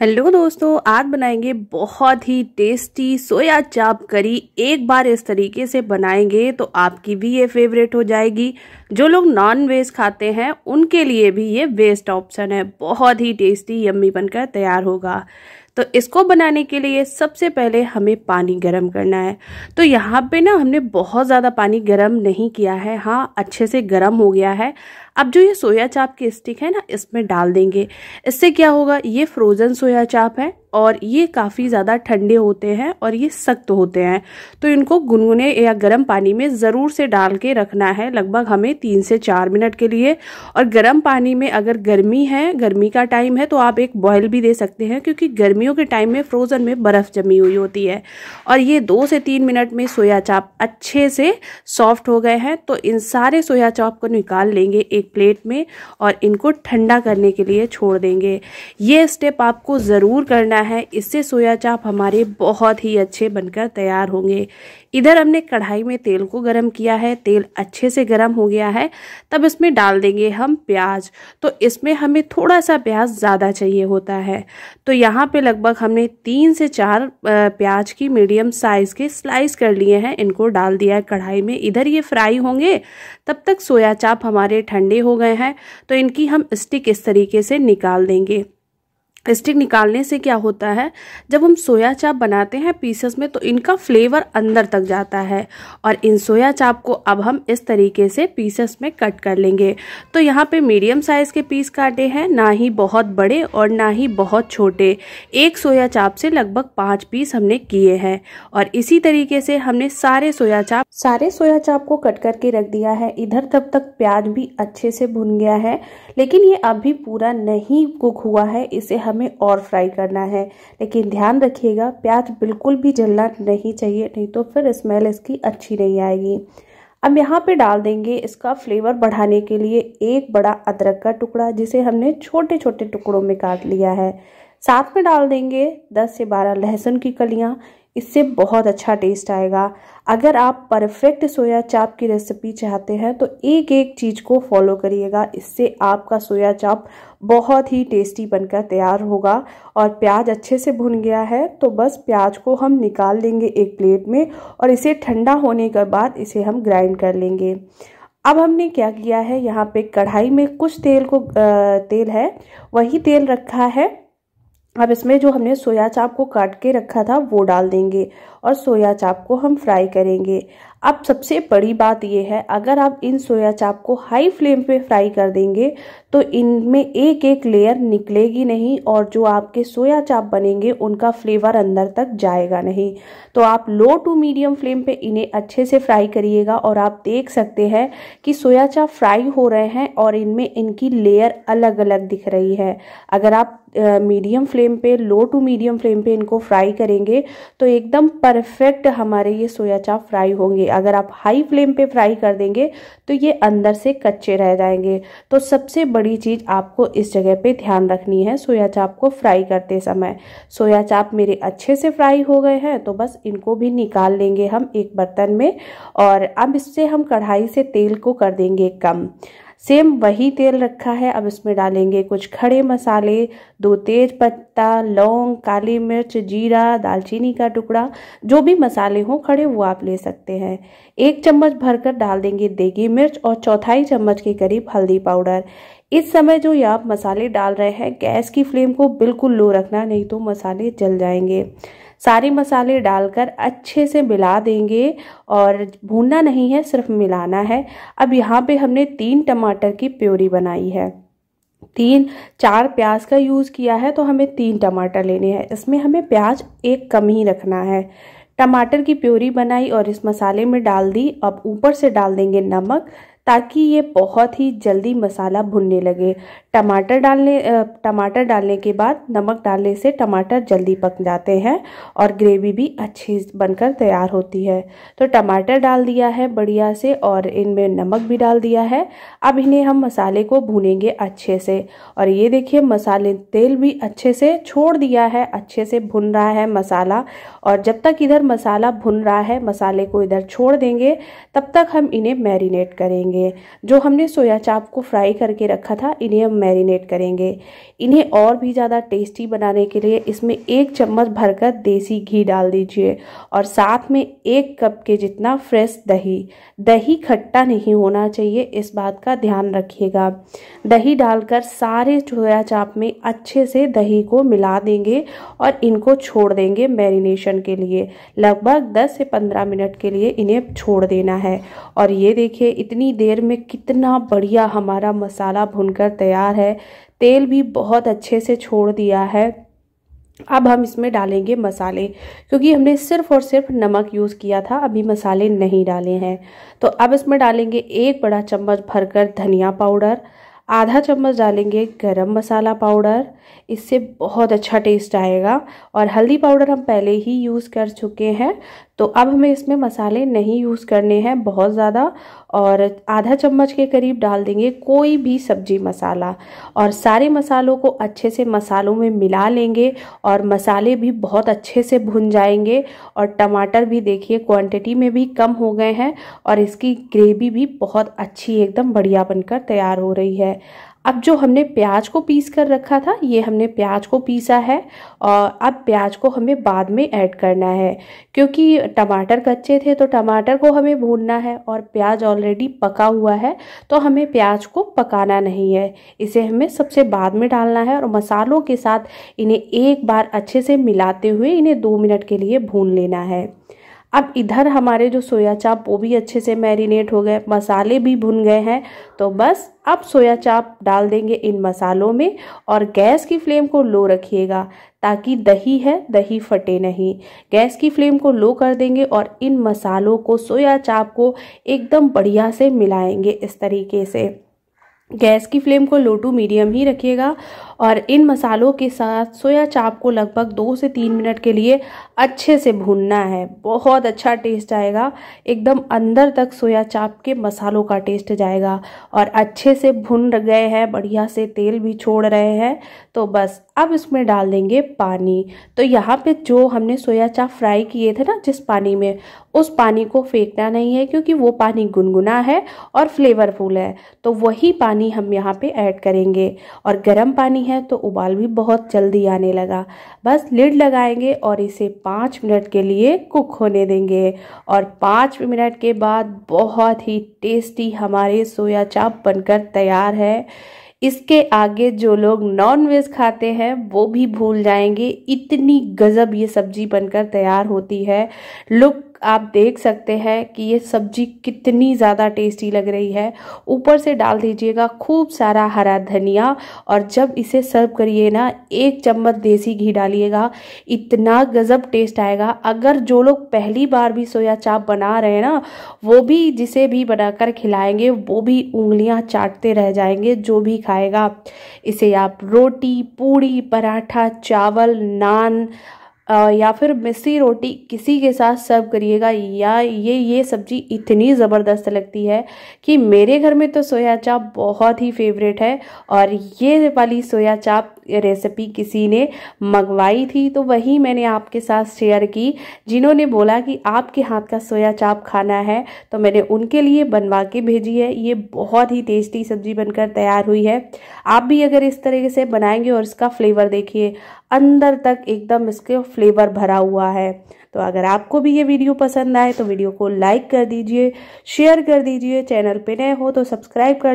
Hello दोस्तों, आज बनाएंगे बहुत ही टेस्टी सोया चाप करी। एक बार इस तरीके से बनाएंगे तो आपकी भी ये फेवरेट हो जाएगी। जो लोग नॉन वेज खाते हैं उनके लिए भी ये बेस्ट ऑप्शन है। बहुत ही टेस्टी यम्मी बनकर तैयार होगा। तो इसको बनाने के लिए सबसे पहले हमें पानी गरम करना है। तो यहाँ पे ना हमने बहुत ज़्यादा पानी गरम नहीं किया है, हाँ अच्छे से गरम हो गया है। अब जो ये सोया चाप के स्टिक है ना, इसमें डाल देंगे। इससे क्या होगा, ये फ्रोज़न सोया चाप है और ये काफ़ी ज़्यादा ठंडे होते हैं और ये सख्त होते हैं, तो इनको गुनगुने या गर्म पानी में ज़रूर से डाल के रखना है, लगभग हमें 3 से 4 मिनट के लिए। और गर्म पानी में, अगर गर्मी है, गर्मी का टाइम है, तो आप एक बॉयल भी दे सकते हैं, क्योंकि गर्मियों के टाइम में फ्रोज़न में बर्फ़ जमी हुई होती है। और ये 2 से 3 मिनट में सोया चाप अच्छे से सॉफ्ट हो गए हैं। तो इन सारे सोया चाप को निकाल लेंगे एक प्लेट में और इनको ठंडा करने के लिए छोड़ देंगे। ये स्टेप आपको ज़रूर करना है, इससे सोया चाप हमारे बहुत ही अच्छे बनकर तैयार होंगे। इधर हमने कढ़ाई में तेल को गरम किया है, तेल अच्छे से गरम हो गया है। तब इसमें डाल देंगे हम प्याज। तो इसमें हमें थोड़ा सा प्याज ज़्यादा चाहिए होता है। तो यहाँ पे लगभग हमने 3 से 4 प्याज की मीडियम साइज़ के स्लाइस कर लिए हैं, इनको डाल दिया है कढ़ाई में। इधर ये फ्राई होंगे, तब तक सोया चाप हमारे ठंडे हो गए हैं। तो इनकी हम स्टिक इस तरीके से निकाल देंगे। स्टिक निकालने से क्या होता है, जब हम सोया चाप बनाते हैं पीसेस में तो इनका फ्लेवर अंदर तक जाता है। और इन सोया चाप को अब हम इस तरीके से पीसेस में कट कर लेंगे। तो यहाँ पे मीडियम साइज़ के पीस काटे हैं, ना ही बहुत बड़े और ना ही बहुत छोटे। एक सोया चाप से लगभग 5 पीस हमने किए हैं। और इसी तरीके से हमने सारे सोया चाप को कट करके रख दिया है। इधर तब तक प्याज भी अच्छे से भुन गया है, लेकिन ये अभी पूरा नहीं कुक हुआ है, इसे हमें और फ्राई करना है। लेकिन ध्यान रखिएगा, प्याज बिल्कुल भी जलना नहीं चाहिए, नहीं तो फिर स्मेल इसकी अच्छी नहीं आएगी। अब यहाँ पे डाल देंगे इसका फ्लेवर बढ़ाने के लिए 1 बड़ा अदरक का टुकड़ा, जिसे हमने छोटे छोटे टुकड़ों में काट लिया है। साथ में डाल देंगे 10 से 12 लहसुन की कलियाँ, इससे बहुत अच्छा टेस्ट आएगा। अगर आप परफेक्ट सोया चाप की रेसिपी चाहते हैं तो एक एक चीज़ को फॉलो करिएगा, इससे आपका सोया चाप बहुत ही टेस्टी बनकर तैयार होगा। और प्याज अच्छे से भुन गया है, तो बस प्याज को हम निकाल लेंगे एक प्लेट में और इसे ठंडा होने के बाद इसे हम ग्राइंड कर लेंगे। अब हमने क्या किया है, यहाँ पे कढ़ाई में कुछ तेल है, वही तेल रखा है। अब इसमें जो हमने सोया चाप को काट के रखा था वो डाल देंगे और सोया चाप को हम फ्राई करेंगे। अब सबसे बड़ी बात यह है, अगर आप इन सोया चाप को हाई फ्लेम पे फ्राई कर देंगे तो इनमें एक एक लेयर निकलेगी नहीं और जो आपके सोया चाप बनेंगे उनका फ्लेवर अंदर तक जाएगा नहीं। तो आप लो टू मीडियम फ्लेम पे इन्हें अच्छे से फ्राई करिएगा। और आप देख सकते हैं कि सोया चाप फ्राई हो रहे हैं और इनमें इनकी लेयर अलग अलग दिख रही है। अगर आप मीडियम फ्लेम पे, लो टू मीडियम फ्लेम पे इनको फ्राई करेंगे तो एकदम परफेक्ट हमारे ये सोया चाप फ्राई होंगे। अगर आप हाई फ्लेम पे फ्राई कर देंगे तो ये अंदर से कच्चे रह जाएंगे। तो सबसे बड़ी चीज़ आपको इस जगह पे ध्यान रखनी है सोया चाप को फ्राई करते समय। सोया चाप मेरे अच्छे से फ्राई हो गए हैं, तो बस इनको भी निकाल लेंगे हम एक बर्तन में। और अब इससे हम कढ़ाई से तेल को कर देंगे कम। सेम वही तेल रखा है, अब इसमें डालेंगे कुछ खड़े मसाले, 2 तेज पत्ता, लौंग, काली मिर्च, जीरा, दालचीनी का टुकड़ा, जो भी मसाले हों खड़े वो आप ले सकते हैं। 1 चम्मच भरकर डाल देंगे देगी मिर्च और 1/4 चम्मच के करीब हल्दी पाउडर। इस समय जो ये आप मसाले डाल रहे हैं गैस की फ्लेम को बिल्कुल लो रखना, नहीं तो मसाले जल जाएंगे। सारे मसाले डालकर अच्छे से मिला देंगे और भूनना नहीं है, सिर्फ मिलाना है। अब यहाँ पे हमने 3 टमाटर की प्योरी बनाई है, 3-4 प्याज का यूज़ किया है, तो हमें 3 टमाटर लेने हैं। इसमें हमें प्याज एक कम ही रखना है। टमाटर की प्योरी बनाई और इस मसाले में डाल दी। अब ऊपर से डाल देंगे नमक, ताकि ये बहुत ही जल्दी मसाला भुनने लगे। टमाटर डालने के बाद नमक डालने से टमाटर जल्दी पक जाते हैं और ग्रेवी भी अच्छी बनकर तैयार होती है। तो टमाटर डाल दिया है बढ़िया से और इनमें नमक भी डाल दिया है। अब इन्हें हम मसाले को भूनेंगे अच्छे से। और ये देखिए मसाले तेल भी अच्छे से छोड़ दिया है, अच्छे से भुन रहा है मसाला। और जब तक इधर मसाला भुन रहा है, मसाले को इधर छोड़ देंगे, तब तक हम इन्हें मैरिनेट करेंगे। जो हमने सोया चाप को फ्राई करके रखा था, इन्हें हम मैरिनेट करेंगे। इन्हें और भी ज़्यादा टेस्टी बनाने के लिए इसमें 1 चम्मच भरकर देसी घी डाल दीजिए और साथ में 1 कप के जितना फ्रेश दही। दही खट्टा नहीं होना चाहिए, इस बात का ध्यान रखिएगा। दही डालकर सारे सोया चाप में अच्छे से दही को मिला देंगे और इनको छोड़ देंगे मैरिनेशन के लिए। लगभग 10 से 15 मिनट के लिए इन्हें छोड़ देना है। और ये देखिए इतनी देर में कितना बढ़िया हमारा मसाला भुनकर तैयार है। तेल भी बहुत अच्छे से छोड़ दिया है। अब हम इसमें डालेंगे मसाले, क्योंकि हमने सिर्फ और सिर्फ नमक यूज़ किया था, अभी मसाले नहीं डाले हैं। तो अब इसमें डालेंगे 1 बड़ा चम्मच भरकर धनिया पाउडर, आधा चम्मच डालेंगे गरम मसाला पाउडर, इससे बहुत अच्छा टेस्ट आएगा। और हल्दी पाउडर हम पहले ही यूज़ कर चुके हैं, तो अब हमें इसमें मसाले नहीं यूज़ करने हैं बहुत ज़्यादा। और आधा चम्मच के करीब डाल देंगे कोई भी सब्जी मसाला और सारे मसालों को अच्छे से मसालों में मिला लेंगे और मसाले भी बहुत अच्छे से भुन जाएंगे। और टमाटर भी देखिए क्वांटिटी में भी कम हो गए हैं और इसकी ग्रेवी भी बहुत अच्छी एकदम बढ़िया बनकर तैयार हो रही है। अब जो हमने प्याज को पीस कर रखा था, ये हमने प्याज को पीसा है और अब प्याज को हमें बाद में ऐड करना है, क्योंकि टमाटर कच्चे थे तो टमाटर को हमें भूनना है और प्याज ऑलरेडी पका हुआ है तो हमें प्याज को पकाना नहीं है, इसे हमें सबसे बाद में डालना है। और मसालों के साथ इन्हें एक बार अच्छे से मिलाते हुए इन्हें 2 मिनट के लिए भून लेना है। अब इधर हमारे जो सोया चाप वो भी अच्छे से मैरिनेट हो गए, मसाले भी भुन गए हैं, तो बस अब सोया चाप डाल देंगे इन मसालों में। और गैस की फ्लेम को लो रखिएगा ताकि दही है दही फटे नहीं। गैस की फ्लेम को लो कर देंगे और इन मसालों को सोया चाप को एकदम बढ़िया से मिलाएंगे इस तरीके से। गैस की फ्लेम को लो टू मीडियम ही रखिएगा। और इन मसालों के साथ सोया चाप को लगभग 2 से 3 मिनट के लिए अच्छे से भूनना है। बहुत अच्छा टेस्ट आएगा, एकदम अंदर तक सोया चाप के मसालों का टेस्ट जाएगा। और अच्छे से भुन गए हैं, बढ़िया से तेल भी छोड़ रहे हैं, तो बस अब इसमें डाल देंगे पानी। तो यहाँ पे जो हमने सोया चाप फ्राई किए थे ना जिस पानी में, उस पानी को फेंकना नहीं है क्योंकि वो पानी गुनगुना है और फ्लेवरफुल है, तो वही पानी हम यहाँ पे ऐड करेंगे। और गर्म पानी है तो उबाल भी बहुत जल्दी आने लगा। बस लिड लगाएंगे और इसे 5 मिनट के लिए कुक होने देंगे। और 5 मिनट के बाद बहुत ही टेस्टी हमारे सोया चाप बनकर तैयार है। इसके आगे जो लोग नॉन वेज खाते हैं वो भी भूल जाएंगे, इतनी गजब ये सब्जी बनकर तैयार होती है। लुक आप देख सकते हैं कि ये सब्जी कितनी ज़्यादा टेस्टी लग रही है। ऊपर से डाल दीजिएगा खूब सारा हरा धनिया और जब इसे सर्व करिए ना 1 चम्मच देसी घी डालिएगा, इतना गजब टेस्ट आएगा। अगर जो लोग पहली बार भी सोया चाप बना रहे हैं ना, वो भी जिसे भी बनाकर खिलाएंगे वो भी उंगलियां चाटते रह जाएंगे जो भी खाएगा। इसे आप रोटी, पूड़ी, पराठा, चावल, नान या फिर मिस्सी रोटी किसी के साथ सर्व करिएगा। या ये सब्ज़ी इतनी ज़बरदस्त लगती है कि मेरे घर में तो सोया चाप बहुत ही फेवरेट है। और ये वाली सोया चाप रेसिपी किसी ने मंगवाई थी तो वही मैंने आपके साथ शेयर की। जिन्होंने बोला कि आपके हाथ का सोया चाप खाना है तो मैंने उनके लिए बनवा के भेजी है। ये बहुत ही टेस्टी सब्ज़ी बनकर तैयार हुई है। आप भी अगर इस तरीके से बनाएंगे, और इसका फ्लेवर देखिए अंदर तक एकदम इसके फ्लेवर भरा हुआ है। तो अगर आपको भी ये वीडियो पसंद आए तो वीडियो को लाइक कर दीजिए, शेयर कर दीजिए, चैनल पे नए हो तो सब्सक्राइब कर लीजिए।